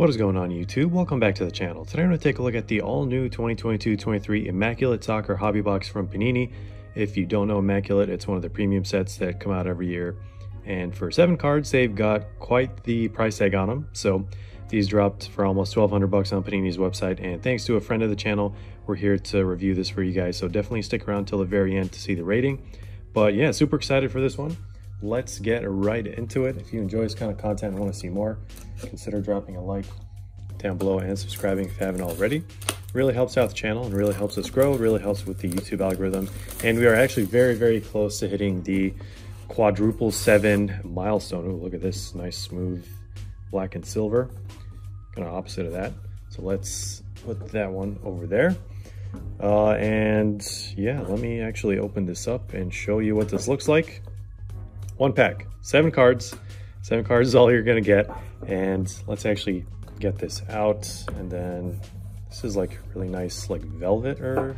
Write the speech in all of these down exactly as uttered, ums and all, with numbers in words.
What is going on, YouTube? Welcome back to the channel. Today I'm going to take a look at the all-new twenty twenty-two twenty-three Immaculate Soccer Hobby Box from Panini. If you don't know Immaculate, it's one of the premium sets that come out every year. And for seven cards, they've got quite the price tag on them. So these dropped for almost twelve hundred bucks on Panini's website. And thanks to a friend of the channel, we're here to review this for you guys. So definitely stick around till the very end to see the rating. But yeah, super excited for this one. Let's get right into it. If you enjoy this kind of content and want to see more, consider dropping a like down below and subscribing if you haven't already. It really helps out the channel and really helps us grow. It really helps with the YouTube algorithm. And we are actually very, very close to hitting the quadruple seven milestone. Ooh, look at this nice, smooth black and silver. Kind of opposite of that. So let's put that one over there. Uh, and yeah, let me actually open this up and show you what this looks like. One pack, seven cards. Seven cards is all you're gonna get. And let's actually get this out. And then this is like really nice, like velvet or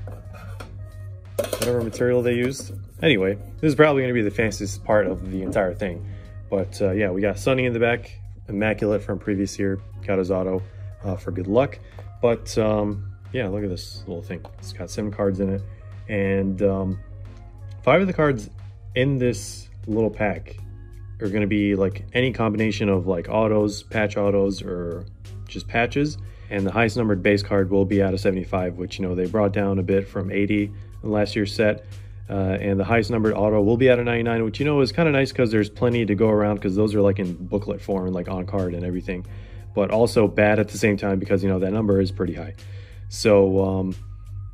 whatever material they used. Anyway, this is probably gonna be the fanciest part of the entire thing. But uh, yeah, we got Sunny in the back, Immaculate from previous year, got his auto uh, for good luck. But um, yeah, look at this little thing. It's got seven cards in it. And um, five of the cards in this little pack are going to be like any combination of like autos, patch autos, or just patches, and the highest numbered base card will be out of seventy-five, which, you know, they brought down a bit from eighty in last year's set, uh, and the highest numbered auto will be out of ninety-nine, which, you know, is kind of nice because there's plenty to go around, because those are like in booklet form and like on card and everything, but also bad at the same time because, you know, that number is pretty high. So um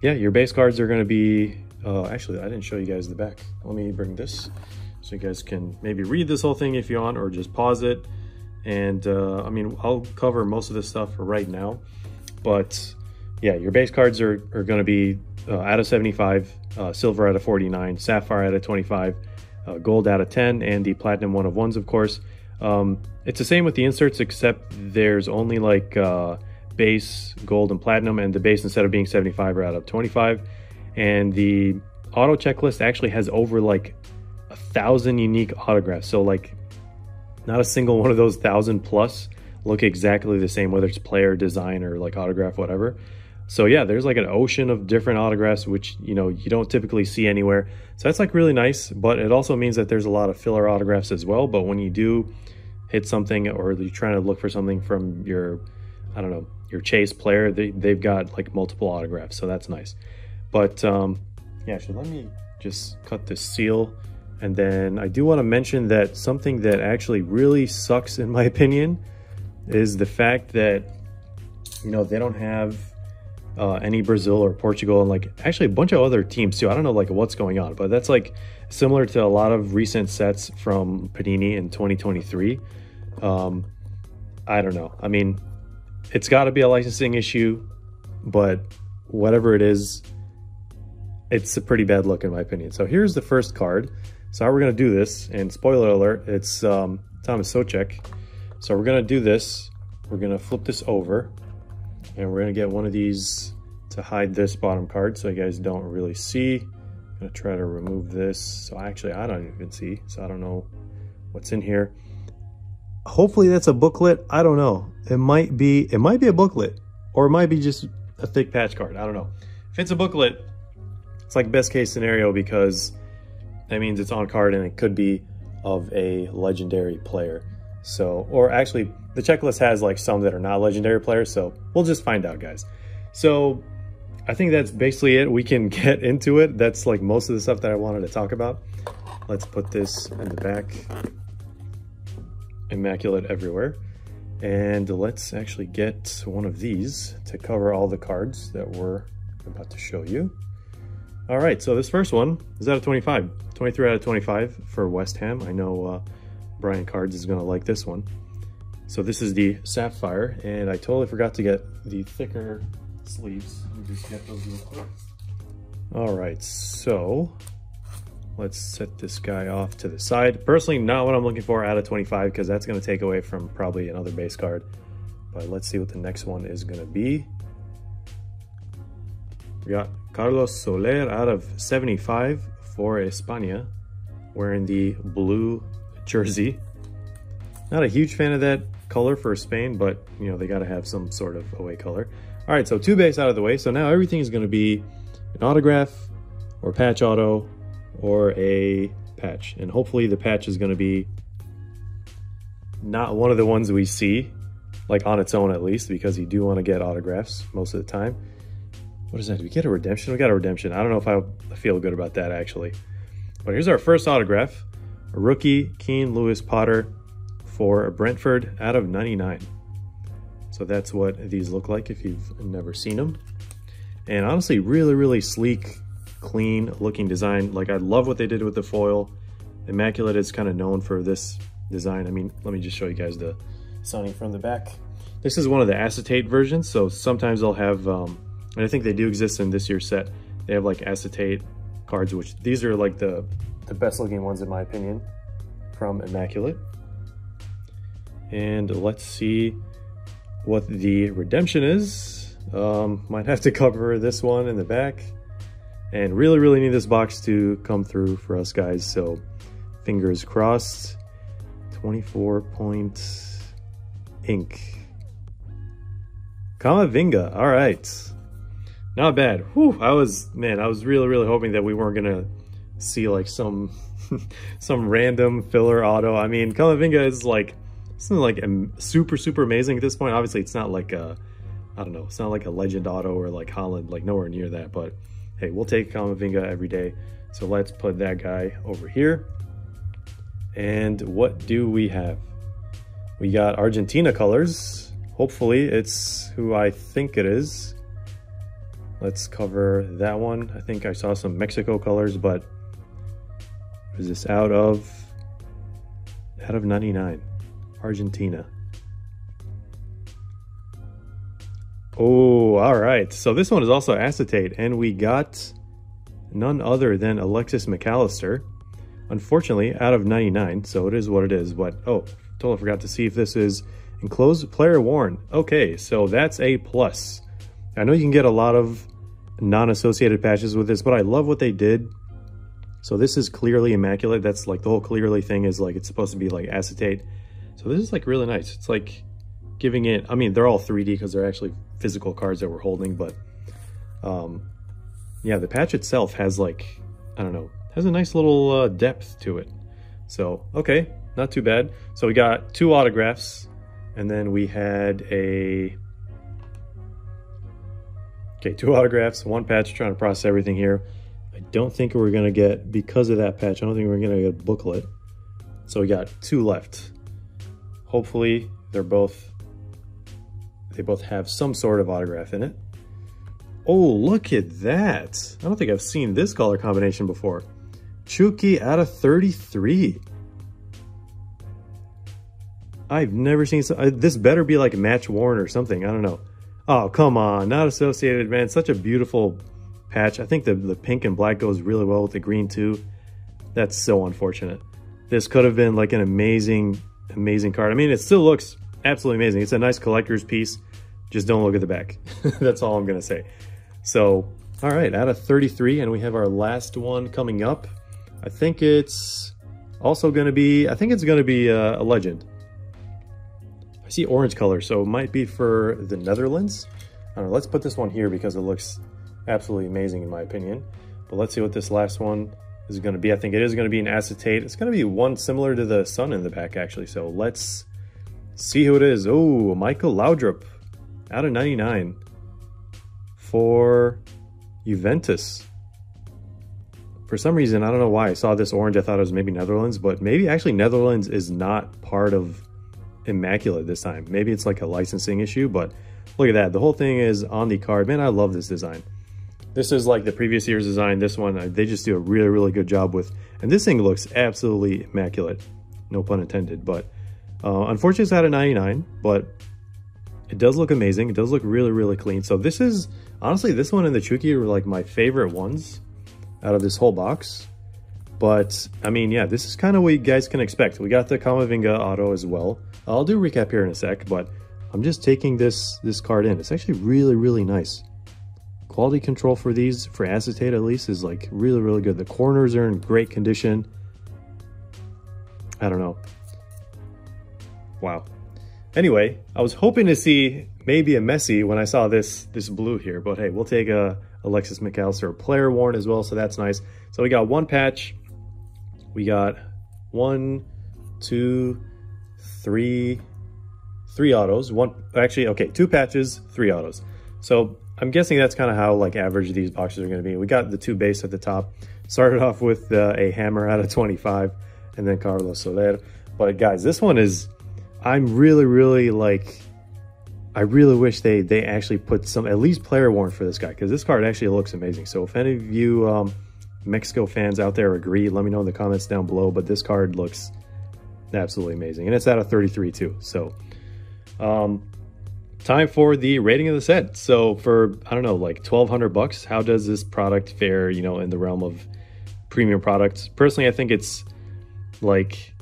yeah, your base cards are going to be uh actually, I didn't show you guys the back. Let me bring this so you guys can maybe read this whole thing if you want, or just pause it. And uh, I mean, I'll cover most of this stuff right now. But yeah, your base cards are, are going to be uh, out of seventy-five, uh, silver out of forty-nine, sapphire out of twenty-five, uh, gold out of ten, and the platinum one of ones, of course. Um, it's the same with the inserts, except there's only like uh, base, gold, and platinum. And the base, instead of being seventy-five, are out of twenty-five. And the auto checklist actually has over like a thousand unique autographs, so like not a single one of those thousand plus look exactly the same, whether it's player, design, or like autograph, whatever. So yeah, there's like an ocean of different autographs, which, you know, you don't typically see anywhere, so that's like really nice. But it also means that there's a lot of filler autographs as well. But when you do hit something, or you're trying to look for something from your, I don't know, your chase player, they, they've got like multiple autographs, so that's nice. But um yeah, actually, let me just cut this seal. And then I do want to mention that something that actually really sucks, in my opinion, is the fact that, you know, they don't have uh, any Brazil or Portugal, and like actually a bunch of other teams too. I don't know like what's going on, but that's like similar to a lot of recent sets from Panini in twenty twenty-three. Um, I don't know. I mean, it's got to be a licensing issue, but whatever it is, it's a pretty bad look in my opinion. So here's the first card. So how we're going to do this, and spoiler alert, it's um, Thomas Socek. So we're going to do this. We're going to flip this over, and we're going to get one of these to hide this bottom card so you guys don't really see. I'm going to try to remove this. So actually, I don't even see, so I don't know what's in here. Hopefully that's a booklet. I don't know. It might be, it might be a booklet, or it might be just a thick patch card. I don't know. If it's a booklet, it's like best case scenario, because that means it's on card and it could be of a legendary player. So, or actually the checklist has like some that are not legendary players, so we'll just find out, guys. So I think that's basically it. We can get into it. That's like most of the stuff that I wanted to talk about. Let's put this in the back. Immaculate everywhere. And let's actually get one of these to cover all the cards that we're about to show you. All right, so this first one is out of twenty-five. twenty-three out of twenty-five for West Ham. I know uh, Brian Cards is gonna like this one. So this is the Sapphire, and I totally forgot to get the thicker sleeves. Let me just get those real quick. All right, so let's set this guy off to the side. Personally, not what I'm looking for out of twenty-five, because that's gonna take away from probably another base card. But let's see what the next one is gonna be. We got Carlos Soler out of seventy-five for España, wearing the blue jersey. Not a huge fan of that color for Spain, but you know, they got to have some sort of away color. All right, so two base out of the way. So now everything is going to be an autograph or patch auto or a patch. And hopefully the patch is going to be not one of the ones we see, like on its own at least, because you do want to get autographs most of the time. What is that? Did we get a redemption? We got a redemption. I don't know if I feel good about that, actually. But here's our first autograph. A rookie, Keene Lewis Potter for Brentford out of ninety-nine. So that's what these look like if you've never seen them. And honestly, really, really sleek, clean looking design. Like, I love what they did with the foil. Immaculate is kind of known for this design. I mean, let me just show you guys the Sunny from the back. This is one of the acetate versions, so sometimes they'll have, um, and I think they do exist in this year's set, they have like acetate cards, which these are like the, the best looking ones in my opinion from Immaculate. And let's see what the redemption is. Um, might have to cover this one in the back. And really, really need this box to come through for us guys, so fingers crossed. twenty-four point ink. Kamavinga, all right. Not bad. Whew, I was, man, I was really, really hoping that we weren't gonna see like some some random filler auto. I mean, Kamavinga is like, it's not like super, super amazing at this point. Obviously, it's not like a, I don't know, it's not like a legend auto or like Holland, like nowhere near that, but hey, we'll take Kamavinga every day. So let's put that guy over here. And what do we have? We got Argentina colors. Hopefully it's who I think it is. Let's cover that one. I think I saw some Mexico colors, but is this out of, out of ninety-nine? Argentina. Oh, all right. So this one is also acetate, and we got none other than Alexis McAllister. Unfortunately, out of ninety-nine, so it is what it is. But oh, totally forgot to see if this is enclosed, player worn. Okay, so that's a plus. I know you can get a lot of non-associated patches with this, but I love what they did. So this is clearly Immaculate. That's like the whole clearly thing is like, it's supposed to be like acetate. So this is like really nice. It's like giving it, I mean, they're all three D because they're actually physical cards that we're holding, but um, yeah, the patch itself has like, I don't know, has a nice little uh, depth to it. So, okay, not too bad. So we got two autographs, and then we had a, okay, two autographs, one patch, trying to process everything here. I don't think we're gonna get, because of that patch, I don't think we're gonna get a booklet. So we got two left. Hopefully they're both, they both have some sort of autograph in it. Oh, look at that. I don't think I've seen this color combination before. Chucky out of thirty-three. I've never seen so, uh, this better be like match worn or something. I don't know. Oh, come on. Not associated, man. Such a beautiful patch. I think the, the pink and black goes really well with the green too. That's so unfortunate. This could have been like an amazing, amazing card. I mean, it still looks absolutely amazing. It's a nice collector's piece. Just don't look at the back. That's all I'm going to say. So, all right, out of thirty-three, and we have our last one coming up. I think it's also going to be, I think it's going to be uh, a legend. I see orange color, so it might be for the Netherlands. I don't know, let's put this one here because it looks absolutely amazing in my opinion. But let's see what this last one is going to be. I think it is going to be an acetate. It's going to be one similar to the sun in the back, actually. So let's see who it is. Oh, Michael Laudrup out of ninety-nine for Juventus. For some reason, I don't know why I saw this orange. I thought it was maybe Netherlands, but maybe actually Netherlands is not part of Immaculate this time. Maybe it's like a licensing issue, but look at that. The whole thing is on the card. Man, I love this design. This is like the previous year's design. This one, they just do a really, really good job with. And this thing looks absolutely immaculate. No pun intended, but uh, unfortunately it's out of ninety-nine, but it does look amazing. It does look really, really clean. So this is, honestly, this one and the Chucky were like my favorite ones out of this whole box. But, I mean, yeah, this is kind of what you guys can expect. We got the Kamavinga auto as well. I'll do a recap here in a sec, but I'm just taking this, this card in. It's actually really, really nice. Quality control for these, for acetate at least, is like really, really good. The corners are in great condition. I don't know. Wow. Anyway, I was hoping to see maybe a Messi when I saw this this blue here, but hey, we'll take a Alexis McAllister player worn as well, so that's nice. So we got one patch. We got one, two, three, three autos. One, actually, okay, two patches, three autos. So I'm guessing that's kind of how like average these boxes are going to be. We got the two base at the top. Started off with uh, a hammer out of twenty-five, and then Carlos Soler. But guys, this one is, I'm really, really like, I really wish they they actually put some at least player worn for this guy, because this card actually looks amazing. So if any of you um, Mexico fans out there agree, let me know in the comments down below. But this card looks absolutely amazing, and it's out of thirty-three too. So um, time for the rating of the set. So for, I don't know, like twelve hundred bucks, how does this product fare, you know, in the realm of premium products? Personally, I think it's like,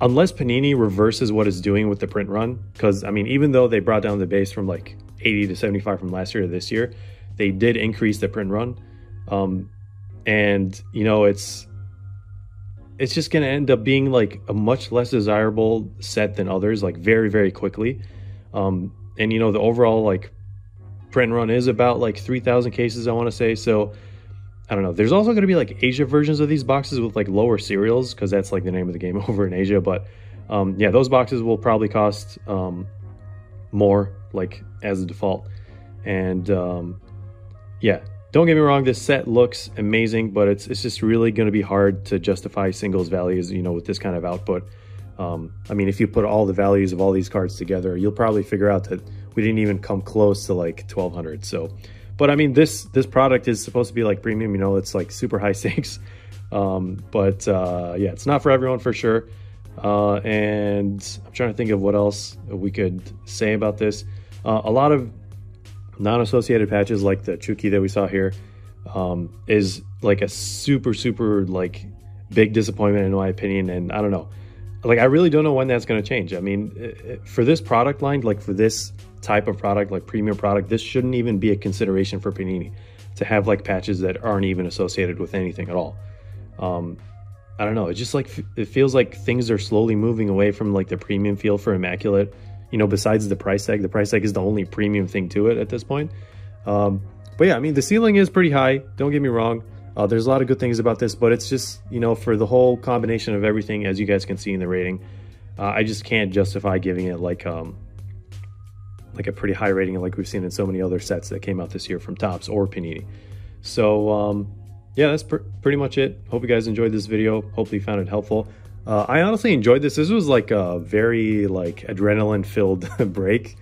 unless Panini reverses what it's doing with the print run, because I mean, even though they brought down the base from like eighty to seventy-five from last year to this year, they did increase the print run. Um, and you know, it's, it's just going to end up being like a much less desirable set than others, like very, very quickly. Um, and you know, the overall like print run is about like three thousand cases, I want to say. So I don't know. There's also going to be like Asia versions of these boxes with like lower serials, because that's like the name of the game over in Asia. But um, yeah, those boxes will probably cost um, more, like as a default. And um, yeah, don't get me wrong, this set looks amazing, but it's it's just really going to be hard to justify singles values, you know, with this kind of output. Um, I mean, if you put all the values of all these cards together, you'll probably figure out that we didn't even come close to like twelve hundred. So. But I mean, this this product is supposed to be like premium, you know, it's like super high stakes. Um, but uh, yeah, it's not for everyone for sure. Uh, and I'm trying to think of what else we could say about this. Uh, a lot of non-associated patches like the Chuki that we saw here um, is like a super, super like big disappointment in my opinion. And I don't know, like I really don't know when that's going to change. I mean, for this product line, like for this type of product, like premium product, this shouldn't even be a consideration for Panini to have like patches that aren't even associated with anything at all. um I don't know, it just like it feels like things are slowly moving away from like the premium feel for Immaculate, you know, besides the price tag. The price tag is the only premium thing to it at this point. Um but yeah, I mean, the ceiling is pretty high, don't get me wrong. Uh there's a lot of good things about this, but it's just, you know, for the whole combination of everything, as you guys can see in the rating, uh, I just can't justify giving it like um like a pretty high rating like we've seen in so many other sets that came out this year from Topps or Panini. So um, yeah, that's pr pretty much it. Hope you guys enjoyed this video. Hopefully you found it helpful. Uh, I honestly enjoyed this. This was like a very like adrenaline filled break,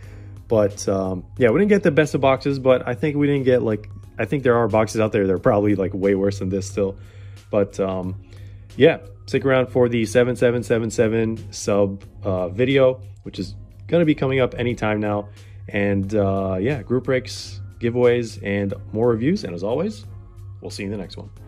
but um, yeah, we didn't get the best of boxes, but I think we didn't get like, I think there are boxes out there that are probably like way worse than this still. But um, yeah, stick around for the seven seven seven seven sub uh, video, which is going to be coming up anytime now. And uh yeah, group breaks, giveaways, and more reviews, and as always, we'll see you in the next one.